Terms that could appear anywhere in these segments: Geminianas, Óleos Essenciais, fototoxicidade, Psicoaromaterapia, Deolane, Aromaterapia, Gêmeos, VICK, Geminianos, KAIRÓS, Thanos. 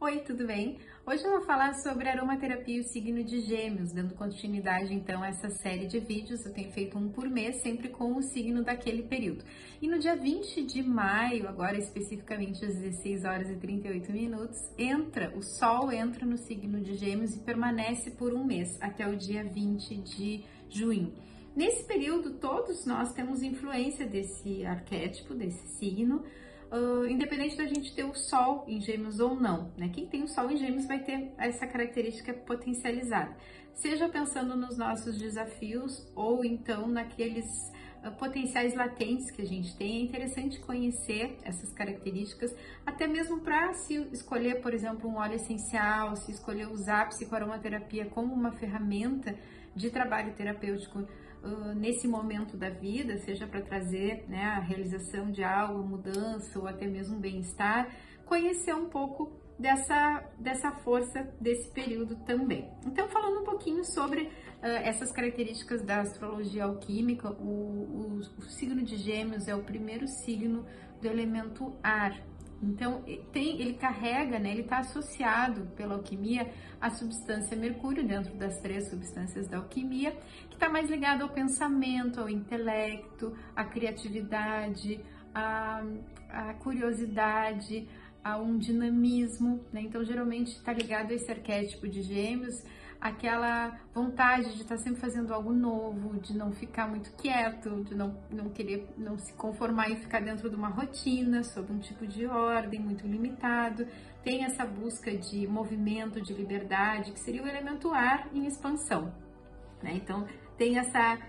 Oi, tudo bem? Hoje eu vou falar sobre aromaterapia e o signo de Gêmeos, dando continuidade então a essa série de vídeos. Eu tenho feito um por mês, sempre com o signo daquele período. E no dia 20 de maio, agora especificamente às 16h38, o Sol entra no signo de Gêmeos e permanece por um mês, até o dia 20 de junho. Nesse período, todos nós temos influência desse arquétipo, desse signo, independente da gente ter o Sol em Gêmeos ou não, né? Quem tem o Sol em Gêmeos vai ter essa característica potencializada, seja pensando nos nossos desafios ou então naqueles potenciais latentes que a gente tem. É interessante conhecer essas características, até mesmo para se escolher, por exemplo, um óleo essencial, se escolher usar a psicoaromaterapia como uma ferramenta de trabalho terapêutico nesse momento da vida, seja para trazer, né, a realização de algo, mudança ou até mesmo bem-estar, conhecer um pouco dessa força desse período também. Então, falando um pouquinho sobre essas características da astrologia alquímica, o signo de Gêmeos é o primeiro signo do elemento ar. Então, ele carrega, né, ele está associado pela alquimia à substância mercúrio, dentro das três substâncias da alquimia, que está mais ligado ao pensamento, ao intelecto, à criatividade, à curiosidade, a um dinamismo, né? Então, geralmente está ligado a esse arquétipo de Gêmeos, aquela vontade de estar sempre fazendo algo novo, de não ficar muito quieto, de não querer, não se conformar e ficar dentro de uma rotina, sob um tipo de ordem muito limitado. Tem essa busca de movimento, de liberdade, que seria o elemento ar em expansão, né? Então, tem essa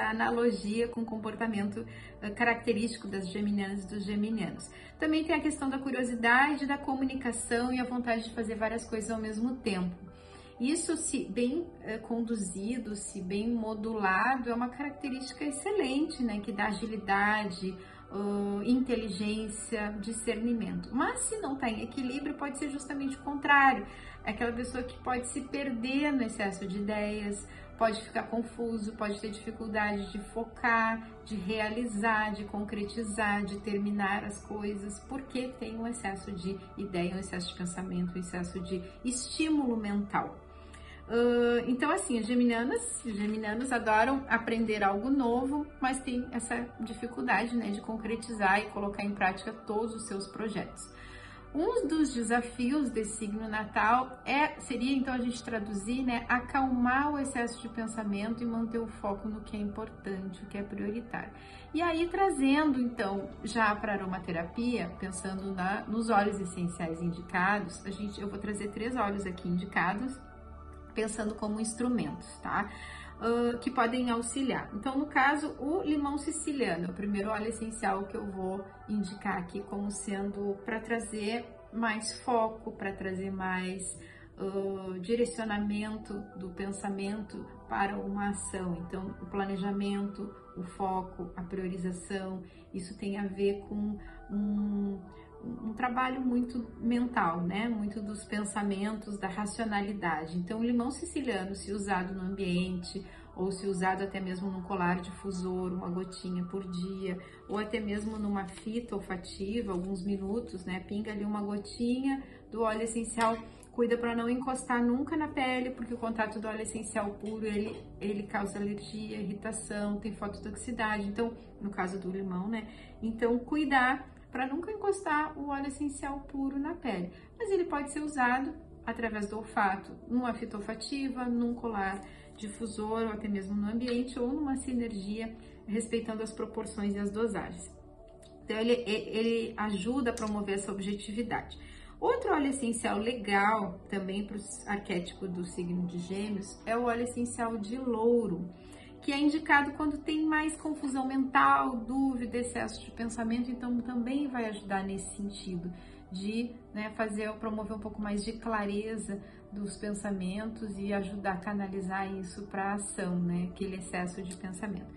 analogia com o comportamento característico das geminianas e dos geminianos. Também tem a questão da curiosidade, da comunicação e a vontade de fazer várias coisas ao mesmo tempo. Isso, se bem conduzido, se bem modulado, é uma característica excelente, né? Que dá agilidade, inteligência, discernimento. Mas se não está em equilíbrio, pode ser justamente o contrário. É aquela pessoa que pode se perder no excesso de ideias, pode ficar confuso, pode ter dificuldade de focar, de realizar, de concretizar, de terminar as coisas, porque tem um excesso de ideia, um excesso de pensamento, um excesso de estímulo mental. Então, assim, as geminianas e geminianos adoram aprender algo novo, mas tem essa dificuldade, né, de concretizar e colocar em prática todos os seus projetos. Um dos desafios desse signo natal seria, então, a gente traduzir, né, acalmar o excesso de pensamento e manter o foco no que é importante, o que é prioritário. E aí, trazendo, então, já para a aromaterapia, pensando nos óleos essenciais indicados, eu vou trazer 3 óleos aqui indicados, pensando como instrumentos, tá? Que podem auxiliar. Então, no caso, o limão siciliano, o primeiro óleo essencial que eu vou indicar aqui como sendo para trazer mais foco, para trazer mais direcionamento do pensamento para uma ação. Então, o planejamento, o foco, a priorização, isso tem a ver com um trabalho muito mental, né? Muito dos pensamentos, da racionalidade. Então, o limão siciliano, se usado no ambiente, ou se usado até mesmo num colar difusor, uma gotinha por dia, ou até mesmo numa fita olfativa, alguns minutos, né? Pinga ali uma gotinha do óleo essencial, cuida para não encostar nunca na pele, porque o contato do óleo essencial puro, ele causa alergia, irritação, tem fototoxicidade. Então, no caso do limão, né? Então, cuidar para nunca encostar o óleo essencial puro na pele. Mas ele pode ser usado através do olfato, numa fita olfativa, num colar difusor, ou até mesmo no ambiente, ou numa sinergia, respeitando as proporções e as dosagens. Então, ele ajuda a promover essa objetividade. Outro óleo essencial legal, também para o arquétipo do signo de Gêmeos, é o óleo essencial de louro, que é indicado quando tem mais confusão mental, dúvida, excesso de pensamento. Então, também vai ajudar nesse sentido de, né, promover um pouco mais de clareza dos pensamentos e ajudar a canalizar isso para a ação, né, aquele excesso de pensamento.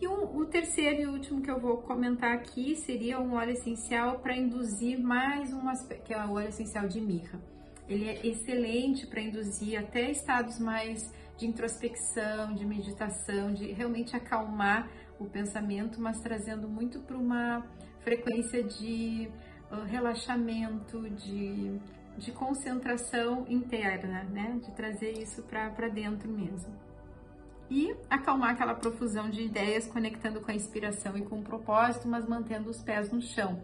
E o terceiro e último que eu vou comentar aqui seria um óleo essencial para induzir mais um aspecto, que é o óleo essencial de mirra. Ele é excelente para induzir até estados mais de introspecção, de meditação, de realmente acalmar o pensamento, mas trazendo muito para uma frequência de relaxamento, de de concentração interna, né? De trazer isso para dentro mesmo. E acalmar aquela profusão de ideias, conectando com a inspiração e com o propósito, mas mantendo os pés no chão.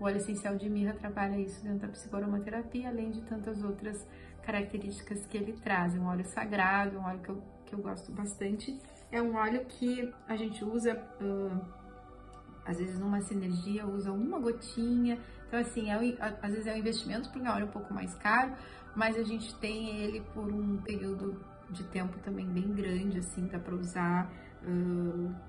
O óleo essencial de mirra trabalha isso dentro da psicoaromaterapia, além de tantas outras características que ele traz. É um óleo sagrado, um óleo que eu gosto bastante. É um óleo que a gente usa, às vezes numa sinergia, usa uma gotinha. Então assim, às vezes é um investimento porque é um óleo um pouco mais caro, mas a gente tem ele por um período de tempo também bem grande, assim, dá para usar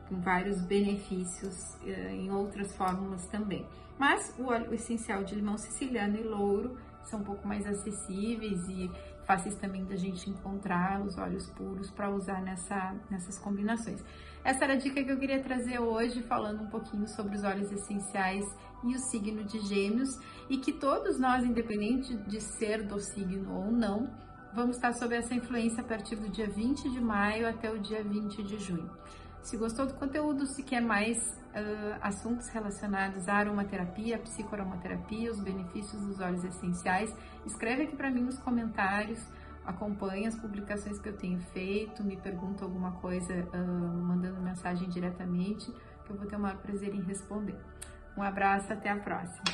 com vários benefícios em outras fórmulas também. Mas o óleo essencial de limão siciliano e louro são um pouco mais acessíveis e fáceis também da gente encontrar os óleos puros para usar nessas combinações. Essa era a dica que eu queria trazer hoje, falando um pouquinho sobre os óleos essenciais e o signo de Gêmeos, e que todos nós, independente de ser do signo ou não, vamos estar sob essa influência a partir do dia 20 de maio até o dia 20 de junho. Se gostou do conteúdo, se quer mais assuntos relacionados à aromaterapia, à psicoaromaterapia, os benefícios dos óleos essenciais, escreve aqui para mim nos comentários, acompanha as publicações que eu tenho feito, me pergunta alguma coisa, mandando mensagem diretamente, que eu vou ter o maior prazer em responder. Um abraço, até a próxima!